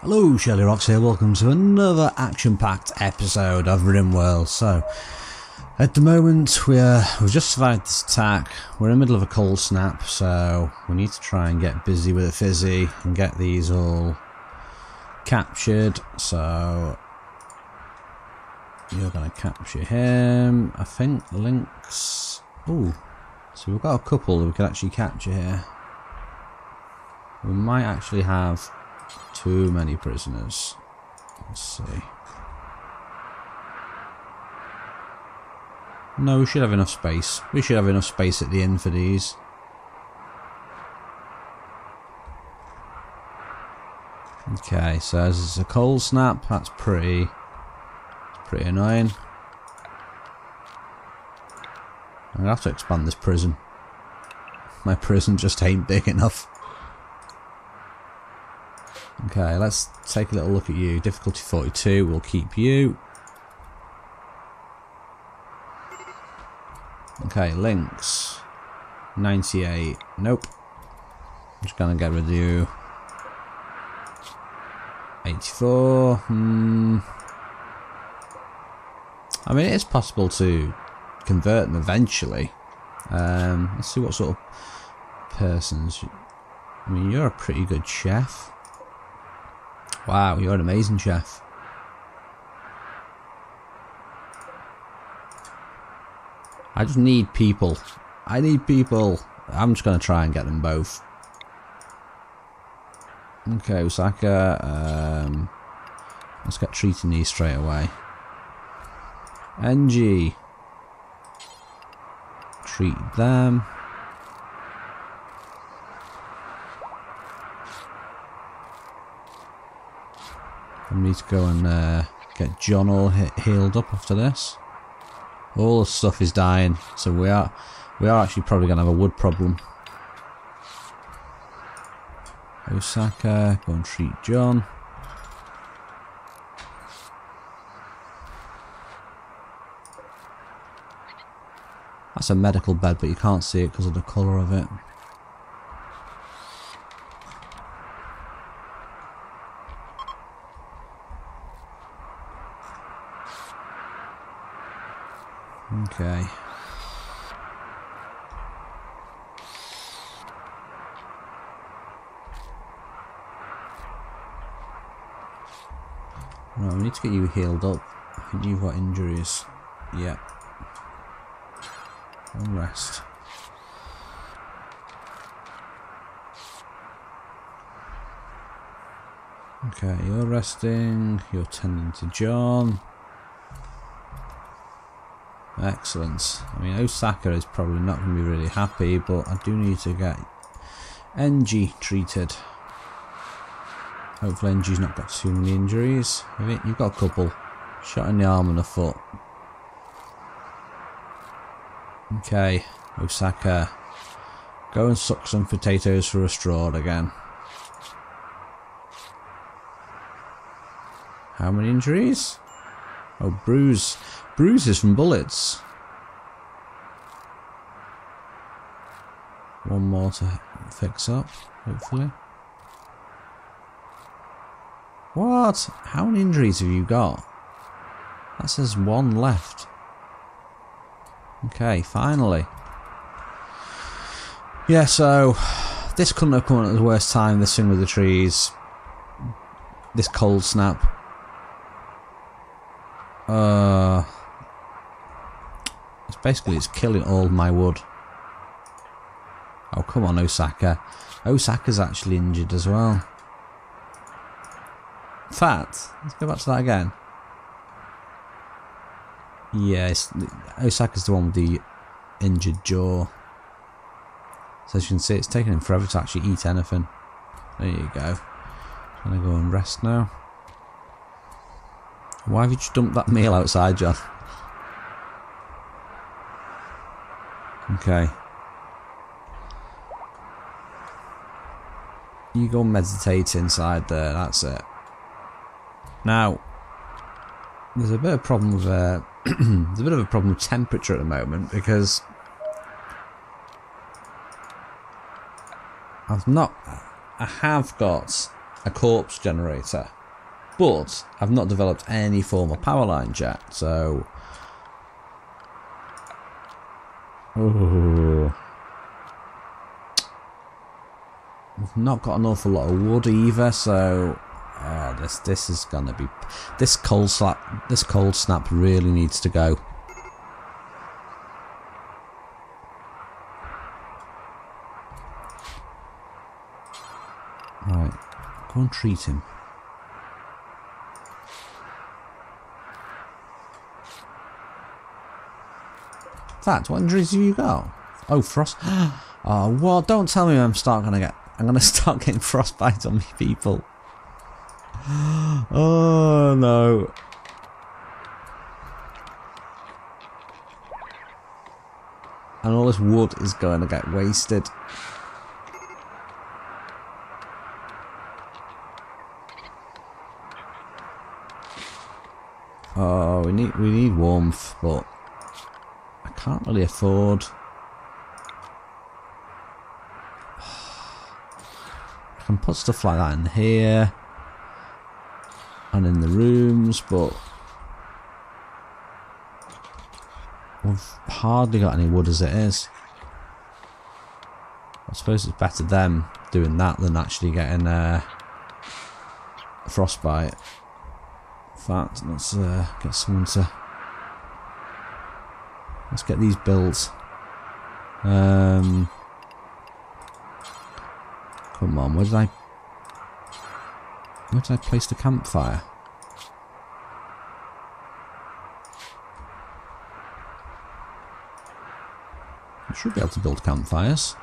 Hello, ShirlieRox here, welcome to another action-packed episode of RimWorld. So, at the moment we've just survived this attack, we're in the middle of a cold snap, so we need to try and get busy with a fizzy and get these all captured. So, you're going to capture him, I think, Lynx. Ooh, so we've got a couple that we could actually capture here. We might actually have too many prisoners. Let's see. No, we should have enough space. We should have enough space at the end for these. Okay, so as it's a cold snap, that's pretty annoying. I'm gonna have to expand this prison. My prison just ain't big enough. Okay, let's take a little look at you. Difficulty 42, we'll keep you. Okay, Lynx. 98, nope. I'm just gonna get rid of you. 84, I mean, it is possible to convert them eventually. Let's see what sort of persons. I mean, you're a pretty good chef. Wow, you're an amazing chef. I just need people. I need people. I'm just going to try and get them both. Okay, Osaka. Let's get treating these straight away. NG. Treat them. I need to go and get John all healed up after this. All the stuff is dying, so we are actually probably going to have a wood problem. Osaka, go and treat John. That's a medical bed, but you can't see it because of the colour of it. Okay. Right, we need to get you healed up. I think you've got injuries. Yep. And rest. Okay, you're resting. You're tending to John. Excellent. I mean, Osaka is probably not going to be really happy, but I do need to get NG treated. Hopefully NG's not got too many injuries. I mean, you've got a couple. Shot in the arm and the foot. Okay, Osaka. Go and suck some potatoes for a straw again. How many injuries? Oh, bruises from bullets. One more to fix up, hopefully. What? How many injuries have you got? That says one left. Okay, finally. Yeah, so this couldn't have come at the worst time, this thing with the trees. This cold snap. It's killing all my wood. Oh, come on, Osaka. Osaka's actually injured as well. In fact, let's go back to that again. Yes, yeah, Osaka's the one with the injured jaw. So as you can see, it's taking him forever to actually eat anything. There you go. I'm going to go and rest now. Why have you just dumped that meal outside, John? Okay. You go meditate inside there, that's it. Now, there's a bit of a problem with there's a bit of a problem with temperature at the moment because I have got a corpse generator, but I've not developed any form of power lines yet, so... Ooh. I've not got an awful lot of wood either, so this is gonna be this cold snap really needs to go. Right, go and treat him. That, what injuries have you got? Oh, frost. Oh, well, don't tell me I'm gonna start getting frostbite on me, people. Oh no. And all this wood is going to get wasted. Oh, we need warmth, but I can't really afford. I can put stuff like that in here and in the rooms, but we've hardly got any wood as it is. I suppose it's better them doing that than actually getting a frostbite. In fact, let's get these built. Come on, where did I place the campfire? I should be able to build campfires.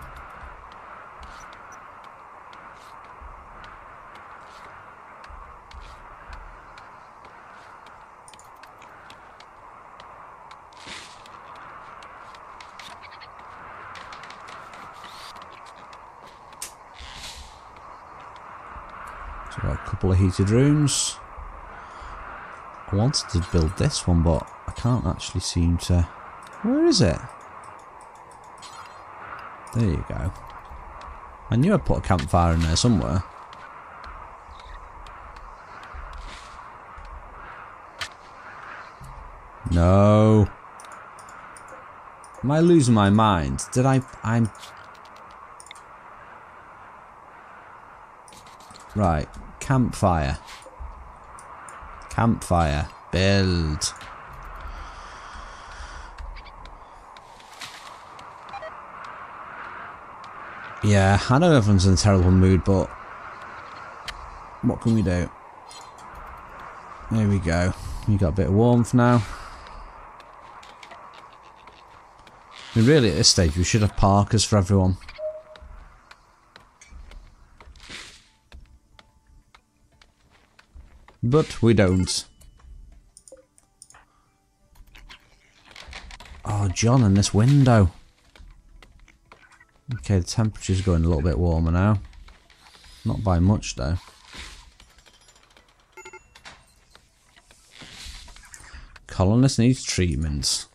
Of heated rooms. I wanted to build this one, but I can't actually seem to... Where is it? There you go. I knew I'd put a campfire in there somewhere. No. Am I losing my mind? Right. Campfire. Campfire. Build. Yeah, I know everyone's in a terrible mood, but what can we do? There we go. You got a bit of warmth now. I mean, really, at this stage, we should have parkas for everyone. But we don't. Oh, John in this window. Okay, the temperature's going a little bit warmer now. Not by much, though. Colonist needs treatment.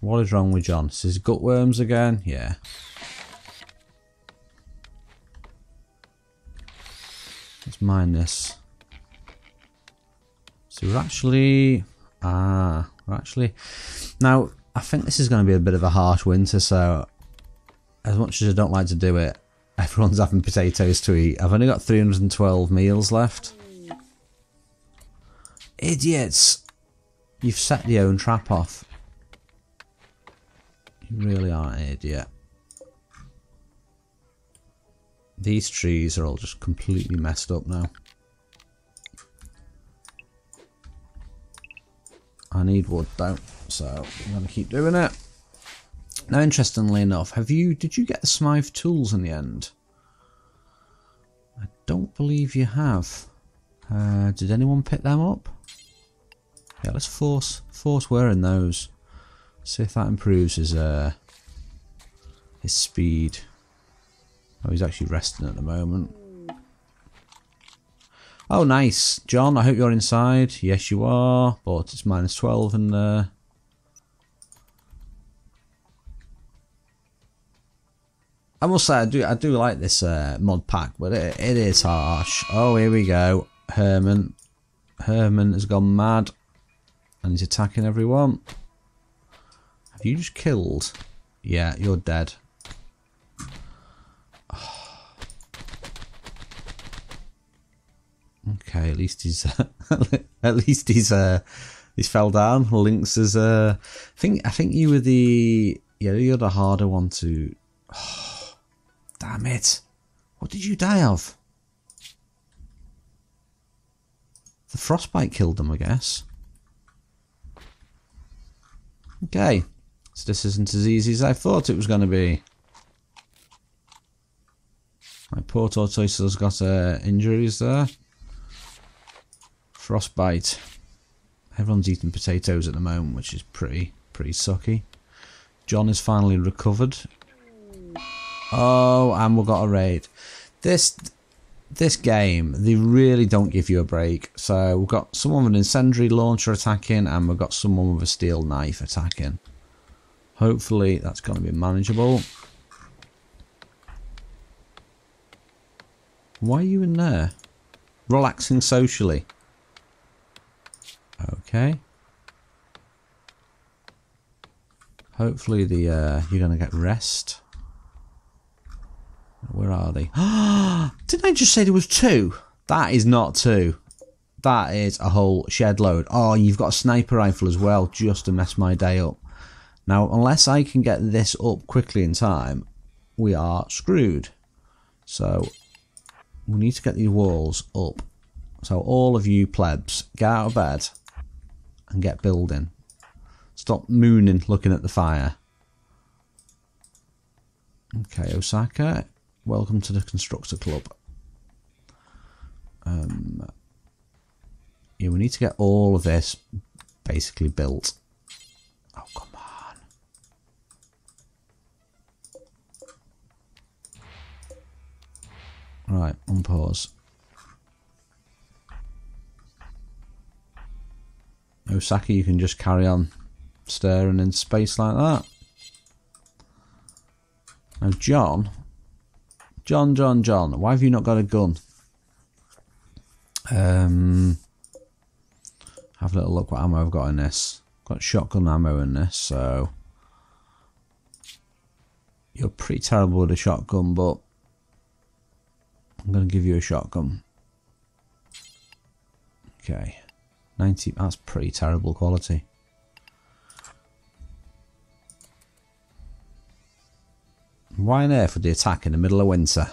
What is wrong with John? Is his gut worms again? Yeah. Let's mine this. So we're actually... Now, I think this is going to be a bit of a harsh winter, so as much as I don't like to do it, everyone's having potatoes to eat. I've only got 312 meals left. Idiots! You've set your own trap off. You really are an idiot. These trees are all just completely messed up now. I need wood though, so I'm going to keep doing it. Now, interestingly enough, did you get the Smythe tools in the end? I don't believe you have. Did anyone pick them up? Yeah, let's force wearing those. See if that improves his speed. Oh, he's actually resting at the moment. Oh, nice. John, I hope you're inside. Yes, you are. But it's minus 12 in there. I must say, I do like this mod pack, but it is harsh. Oh, here we go. Herman has gone mad, and he's attacking everyone. Have you just killed? Yeah, you're dead. Okay, at least he's he's fell down. Lynx is I think you were the you're the harder one to. Oh, damn it! What did you die of? The frostbite killed them, I guess. Okay, so this isn't as easy as I thought it was going to be. My poor tortoise has got injuries there. Frostbite. Everyone's eating potatoes at the moment, which is pretty sucky. John is finally recovered. Oh, and we've got a raid. This game, they really don't give you a break. So we've got someone with an incendiary launcher attacking, and we've got someone with a steel knife attacking. Hopefully that's going to be manageable. Why are you in there? Relaxing socially. Okay. Hopefully the you're gonna get rest. Where are they? Didn't I just say there was two? That is not two. That is a whole shed load. Oh, you've got a sniper rifle as well, just to mess my day up. Now, unless I can get this up quickly in time, we are screwed. So we need to get these walls up. So all of you plebs, get out of bed and get building. Stop mooning looking at the fire. Okay, Osaka, welcome to the Constructor Club. Yeah, we need to get all of this basically built. Oh, come on. Right, unpause. Osaka, you can just carry on staring in space like that. Now, John, why have you not got a gun? Have a little look what ammo I've got in this. Got shotgun ammo in this, so you're pretty terrible with a shotgun, but I'm going to give you a shotgun. Okay. 90, that's pretty terrible quality. Why on earth would they attack in the middle of winter?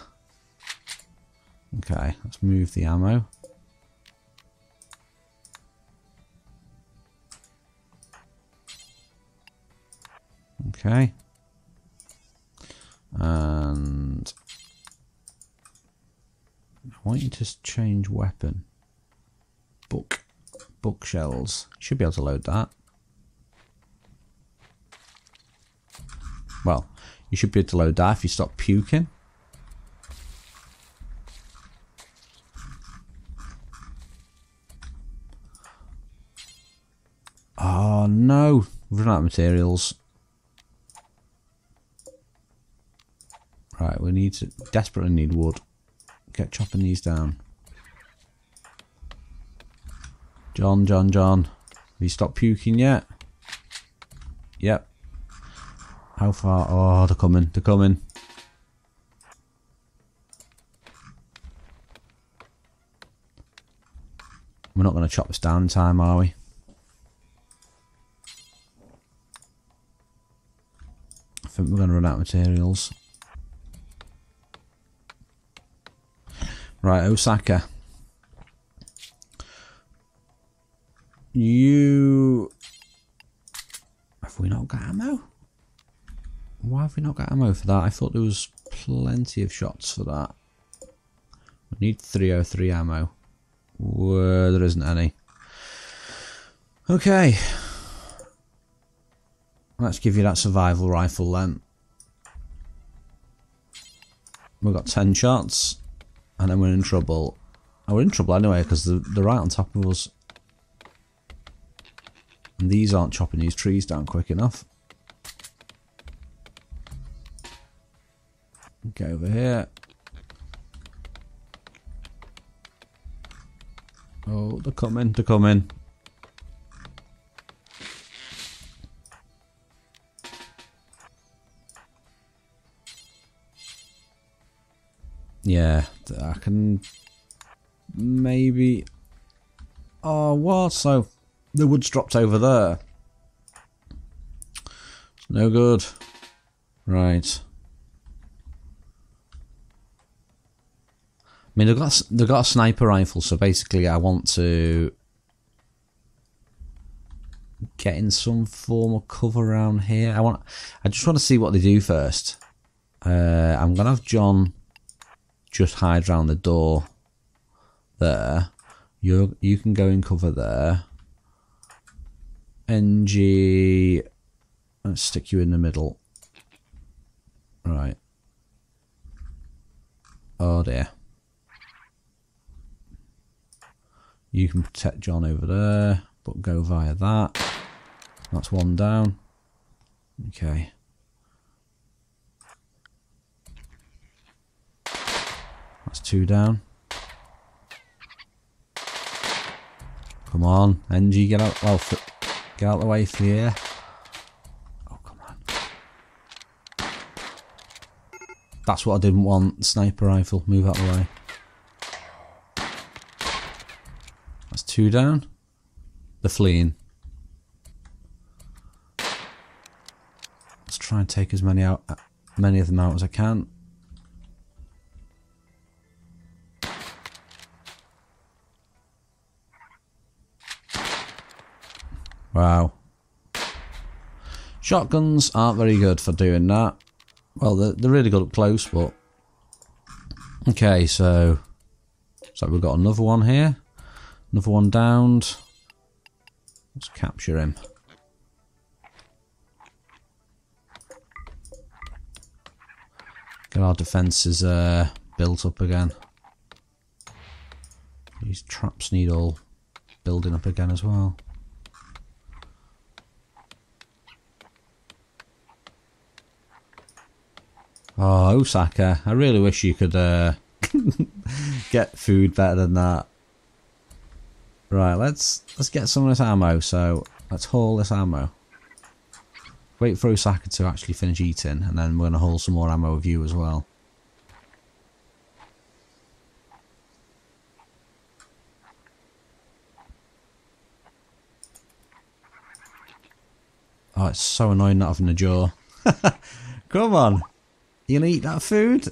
Okay, let's move the ammo. Okay. And I want you to change weapon. Bookshells. Should be able to load that. Well, you should be able to load that if you stop puking. Oh no, we've run out of materials. Right, we need to desperately need wood. Get chopping these down. John. Have you stopped puking yet? Yep. How far? Oh, they're coming. We're not going to chop this down in time, are we? I think we're going to run out of materials. Right, Osaka. You... Have we not got ammo? Why have we not got ammo for that? I thought there was plenty of shots for that. We need 303 ammo. Whoa, there isn't any. Okay. Let's give you that survival rifle then. We've got 10 shots. And then we're in trouble. Oh, we're in trouble anyway because they're right on top of us. And these aren't chopping these trees down quick enough. Go over here. Oh, they're coming, they're coming. Yeah, I can maybe... Oh, what? So the wood's dropped over there. It's no good. Right. I mean, they've got a sniper rifle, so basically I want to get in some form of cover around here. I just want to see what they do first. I'm gonna have John just hide around the door there. You can go in cover there. NG, let's stick you in the middle. Right. Oh dear. You can protect John over there, but go via that. That's one down. Okay. That's two down. Come on, NG, get out. Well, get out the way for here. Oh, come on. That's what I didn't want. Sniper rifle, move out the way. That's two down. They're fleeing. Let's try and take as many of them out as I can. Wow. Shotguns aren't very good for doing that. Well, they're really good up close, but... Okay, so... Looks like we've got another one here. Another one downed. Let's capture him. Get our defences built up again. These traps need all building up again as well. Oh, Osaka, I really wish you could get food better than that. Right, let's get some of this ammo, so let's haul this ammo. Wait for Osaka to actually finish eating, and then we're going to haul some more ammo of you as well. Oh, it's so annoying not having a jaw. Come on, you gonna eat that food?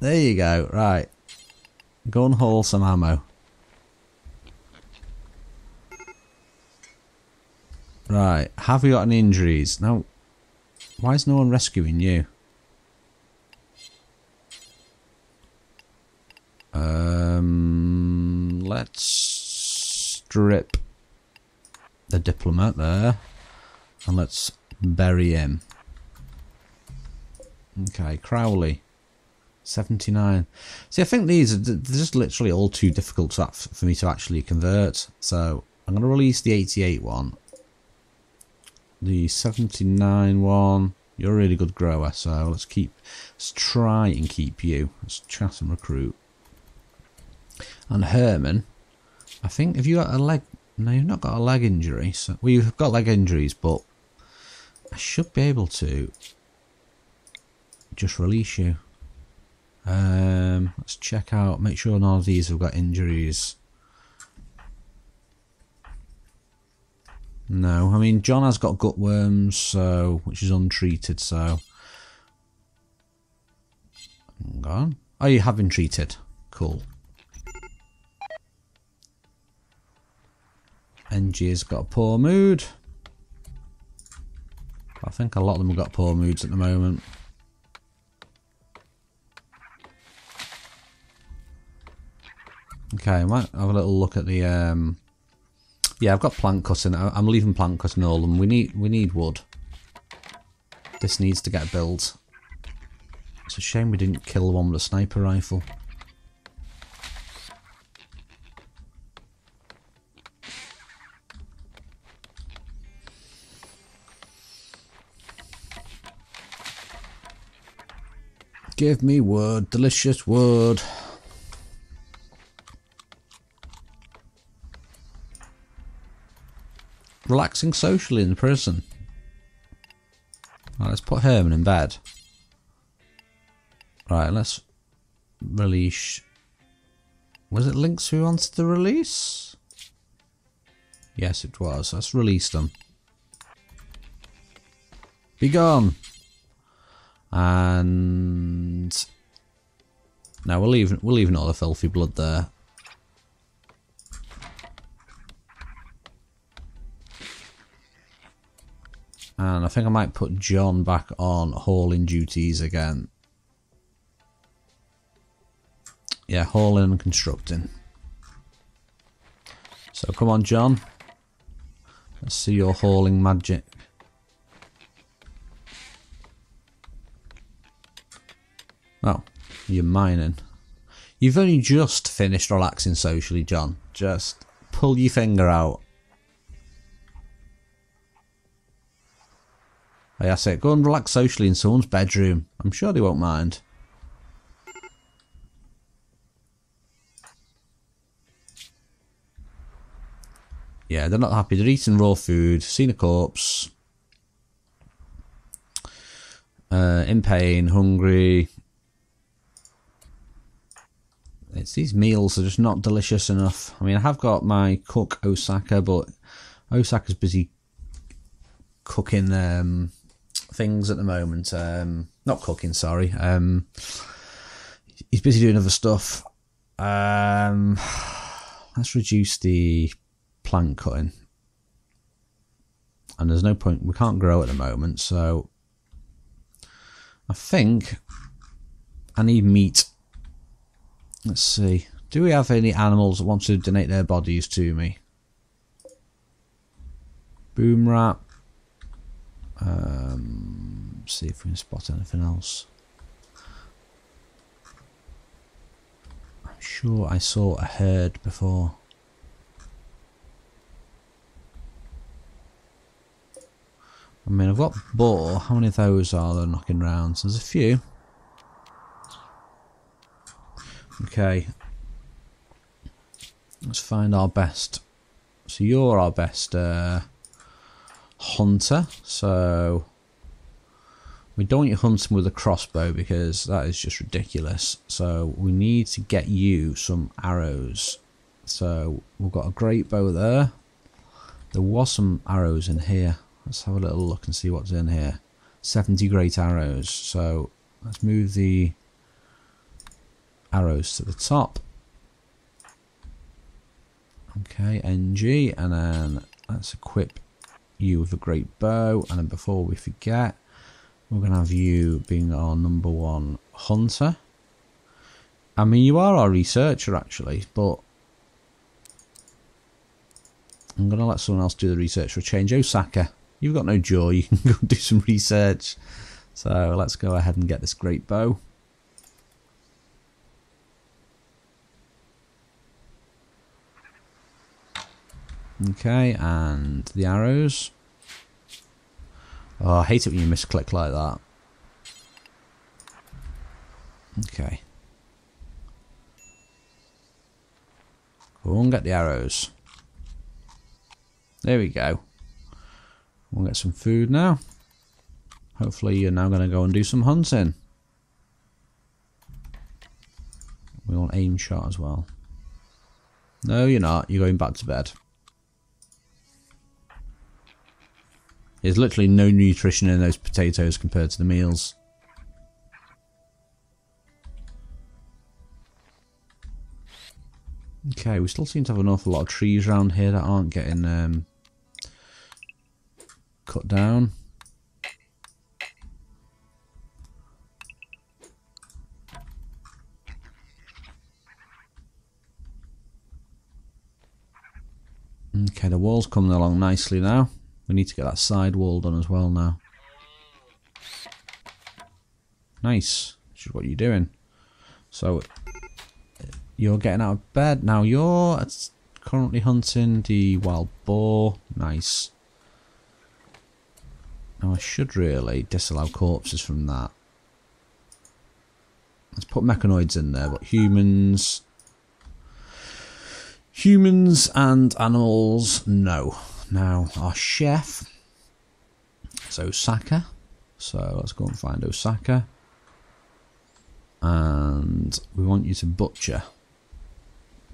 There you go, right. Go and haul some ammo. Right, have we got any injuries? Now, why is no one rescuing you? Let's strip the diplomat there, and let's bury him. Okay, Crowley, 79. See, I think these are just literally all too difficult for me to actually convert. So I'm going to release the 88 one. The 79 one, you're a really good grower, so let's try and keep you. Let's chat and recruit. And Herman, I think, have you got a leg? No, you've not got a leg injury. So, well, you've got leg injuries, but I should be able to just release you. Let's check out, make sure none of these have got injuries. No, I mean, John has got gut worms, so, which is untreated, so. Hang on. Oh, you have been treated. Cool. NG has got a poor mood. I think a lot of them have got poor moods at the moment. Okay, I might have a little look at the, Yeah, I've got plant cutting. I'm leaving plant cutting all of them. We need wood. This needs to get built. It's a shame we didn't kill the one with a sniper rifle. Give me wood, delicious wood. Relaxing socially in prison. Right, let's put Herman in bed. Right, let's release. Was it Lynx who wants to release? Yes, it was. Let's release them. Be gone. And now we're leaving all the filthy blood there. And I think I might put John back on hauling duties again. Yeah, hauling and constructing. So come on, John. Let's see your hauling magic. Oh, you're mining. You've only just finished relaxing socially, John. Just pull your finger out. Oh, that's it. Go and relax socially in someone's bedroom. I'm sure they won't mind. Yeah, they're not happy. They're eating raw food, seen a corpse, in pain, hungry. It's these meals are just not delicious enough. I mean, I have got my cook Osaka, but Osaka's busy cooking things at the moment. Not cooking, sorry. He's busy doing other stuff. Let's reduce the plant cutting. And there's no point, we can't grow at the moment, so I think I need meat. Let's see. Do we have any animals that want to donate their bodies to me? Boom rat. See if we can spot anything else. I'm sure I saw a herd before. I mean, I've got boar. How many of those are there knocking round? There's a few. Okay. Let's find our best. So you're our best hunter. So we don't want you hunting with a crossbow because that is just ridiculous. So we need to get you some arrows. So we've got a great bow there. There was some arrows in here. Let's have a little look and see what's in here. 70 great arrows. So let's move the arrows to the top. Okay, NG, and then let's equip you with a great bow. And then before we forget, we're going to have you being our number one hunter. I mean, you are our researcher actually, but I'm going to let someone else do the research for a change. Osaka, you've got no jaw, you can go do some research. So let's go ahead and get this great bow. Okay, and the arrows. Oh, I hate it when you misclick like that. Okay. Go on, get the arrows. There we go. We'll get some food now. Hopefully you're now going to go and do some hunting. We want aim shot as well. No, you're not. You're going back to bed. There's literally no nutrition in those potatoes compared to the meals. Okay, we still seem to have an awful lot of trees around here that aren't getting cut down. Okay, the wall's coming along nicely now. We need to get that side wall done as well now. Nice, which is what you're doing. So you're getting out of bed now. You're currently hunting the wild boar. Nice. Now I should really disallow corpses from that. Let's put mechanoids in there, but humans... Humans and animals, no. Now, our chef is Osaka. So let's go and find Osaka. And we want you to butcher.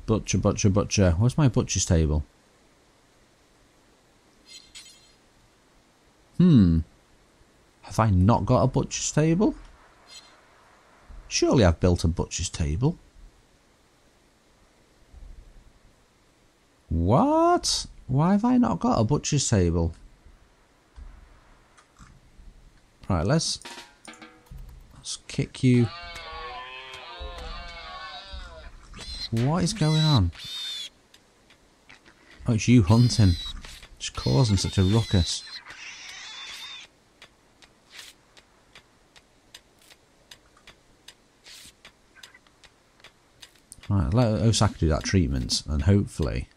Butcher, butcher, butcher. Where's my butcher's table? Have I not got a butcher's table? Surely I've built a butcher's table. What? Why have I not got a butcher's table? Right, let's kick you. What is going on? Oh, it's you hunting. Just causing such a ruckus. Right, let Osaka do that treatment and hopefully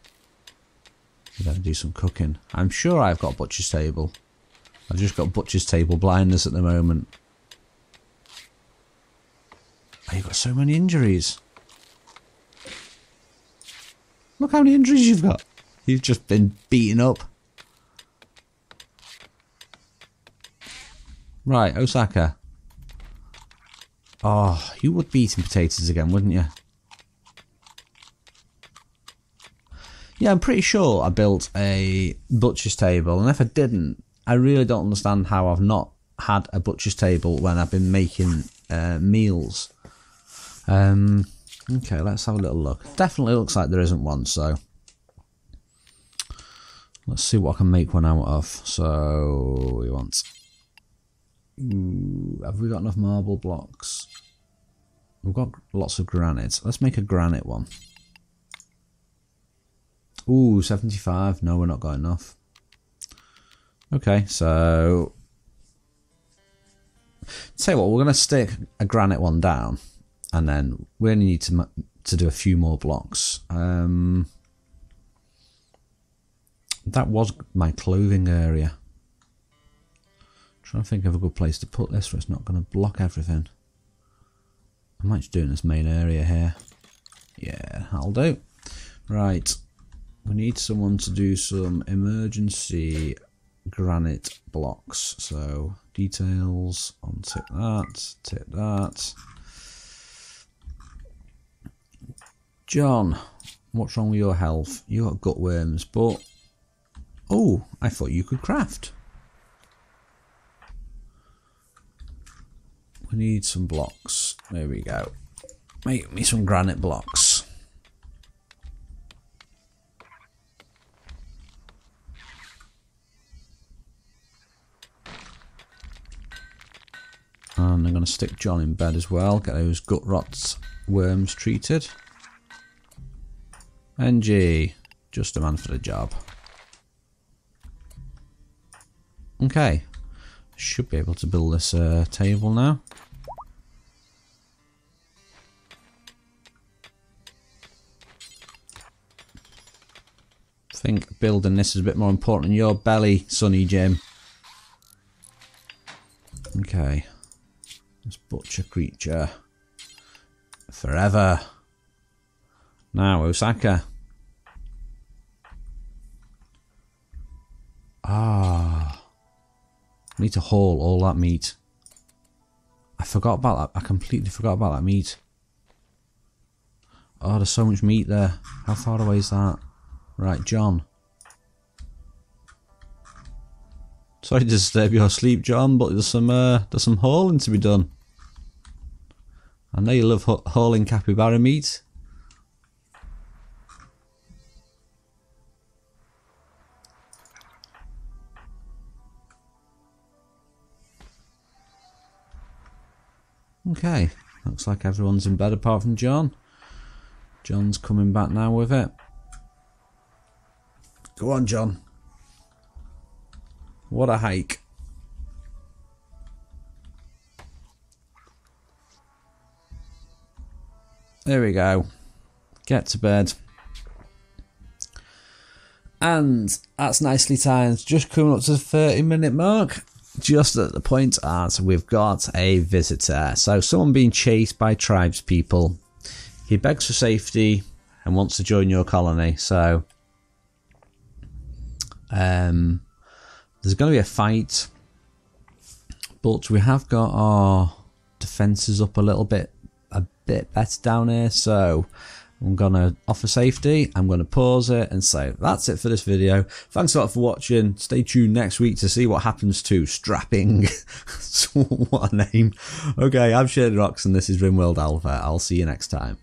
we're going to do some cooking. I'm sure I've got a butcher's table. I've just got butcher's table blindness at the moment. Oh, you've got so many injuries. Look how many injuries you've got. You've just been beaten up. Right, Osaka. Oh, you would be eating potatoes again, wouldn't you? Yeah, I'm pretty sure I built a butcher's table, and if I didn't, I really don't understand how I've not had a butcher's table when I've been making meals. Okay, let's have a little look. Definitely looks like there isn't one, so let's see what I can make one out of. So we want... Ooh, have we got enough marble blocks? We've got lots of granite. Let's make a granite one. Ooh, 75. No, we're not got enough. Okay, so... Tell you what, we're going to stick a granite one down. And then we only need to do a few more blocks. That was my clothing area. I'm trying to think of a good place to put this where it's not going to block everything. I might just do it in this main area here. Yeah, that'll do. Right. We need someone to do some emergency granite blocks. So, details, untick that, tick that. John, what's wrong with your health? You got gutworms, but... Oh, I thought you could craft. We need some blocks. There we go. Make me some granite blocks. And I'm going to stick John in bed as well, get those gut rot worms treated. NG, just a man for the job. Okay, should be able to build this table now. I think building this is a bit more important than your belly, Sonny Jim. Okay. This butcher creature forever. Now Osaka. Ah, need to haul all that meat. I forgot about that. I completely forgot about that meat. Oh, there's so much meat there. How far away is that? Right, John. Sorry to disturb your sleep, John, but there's some hauling to be done. I know you love hauling capybara meat. Okay, looks like everyone's in bed apart from John. John's coming back now with it. Go on, John. What a hike. There we go. Get to bed. And that's nicely timed. Just coming up to the 30-minute mark. just at the point as we've got a visitor. So someone being chased by tribespeople. He begs for safety and wants to join your colony. So there's going to be a fight, but we have got our defences up a bit better down here. So I'm going to offer safety. I'm going to pause it and say that's it for this video. Thanks a lot for watching. Stay tuned next week to see what happens to Strapping. What a name. Okay, I'm ShirlieRox and this is RimWorld Alpha. I'll see you next time.